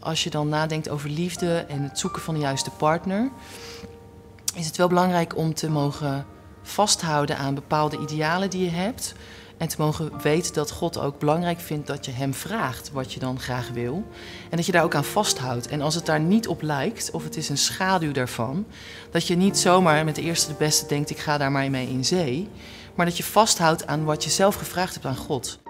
als je dan nadenkt over liefde en het zoeken van de juiste partner, is het wel belangrijk om te mogen vasthouden aan bepaalde idealen die je hebt. En te mogen weten dat God ook belangrijk vindt dat je hem vraagt wat je dan graag wil. En dat je daar ook aan vasthoudt. En als het daar niet op lijkt, of het is een schaduw daarvan, dat je niet zomaar met de eerste de beste denkt, ik ga daar maar mee in zee. Maar dat je vasthoudt aan wat je zelf gevraagd hebt aan God.